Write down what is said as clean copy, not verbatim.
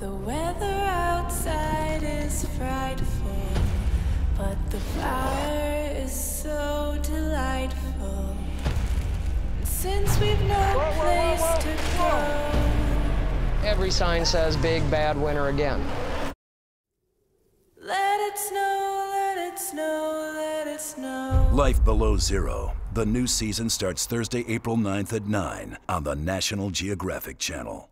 the weather outside is frightful, but the fire is so delightful. Since we've no place to go. Every sign says big bad winter again. Let it snow, let it snow, let it snow. Life Below Zero. The new season starts Thursday, April 9th at 9 on the National Geographic Channel.